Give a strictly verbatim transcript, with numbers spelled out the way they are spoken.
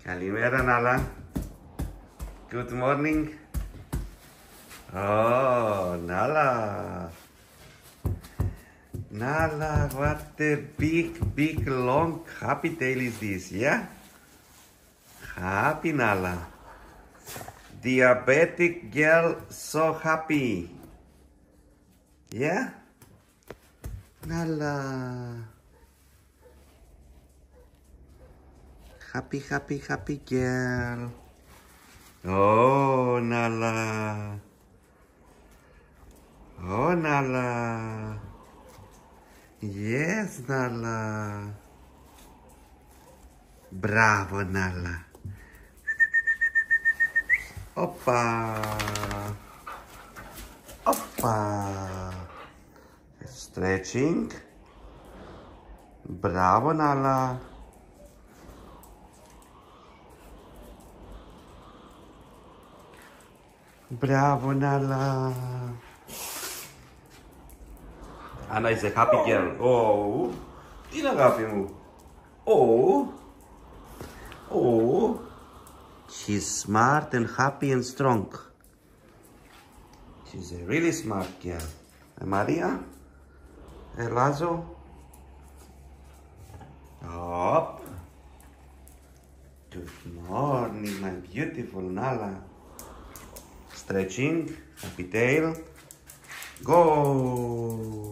Kalimera, Nala. Good morning. Oh, Nala. Nala, what a big, big, long, happy tail is this, yeah? Happy, Nala. Diabetic girl, so happy. Yeah? Nala. Happy, happy, happy girl. Oh, Nala. Oh, Nala. Yes, Nala. Bravo, Nala. Opa. Opa. Stretching. Bravo, Nala. Bravo, Nala. Anna is a happy girl. Oh, Tina, oh, oh. She's smart and happy and strong. She's a really smart girl. And Maria, Errazo. Up. Good morning, my beautiful Nala. Stretching, happy tail, go!